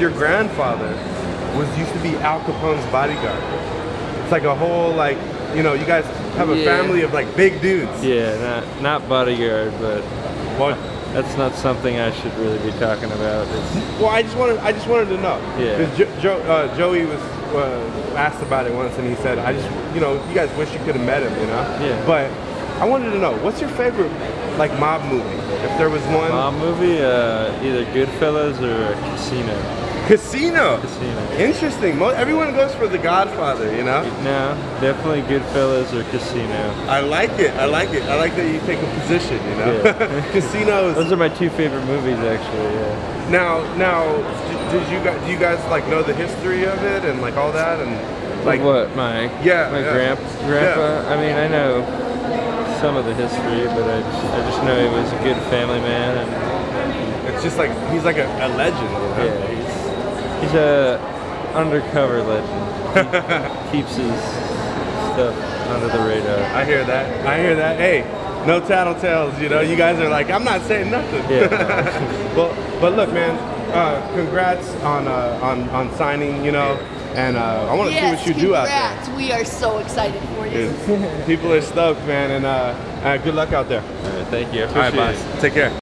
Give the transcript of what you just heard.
Your grandfather used to be Al Capone's bodyguard. It's like a whole, like, you know, you guys have a family of like big dudes. Yeah, not bodyguard, but what? That's not something I should really be talking about. Well, I just wanted to know. Yeah. Because Joey was asked about it once, and he said, you guys wish you could have met him, you know. Yeah. But I wanted to know, what's your favorite like mob movie, if there was one? Mob movie, either Goodfellas or Casino. Casino. Interesting. Everyone goes for the Godfather, you know? No, definitely Goodfellas or Casino. I like it. I like that you take a position, you know? Yeah. Casinos. Those are my two favorite movies, actually, yeah. Now, do you guys, like, know the history of it and, like, all that? And like what, my grandpa? Yeah. I mean, I know some of the history, but I just know he was a good family man. And it's just like, he's like a legend, you know? Yeah. He's a undercover legend. He keeps his stuff under the radar. I hear that. Hey, no tattletales, you know? You guys are like, I'm not saying nothing. Yeah. But look, man, congrats on signing, you know? And I want to see what you do out there. Congrats. We are so excited for you. People are stoked, man. And good luck out there. All right, thank you. I appreciate it. Bye. Take care.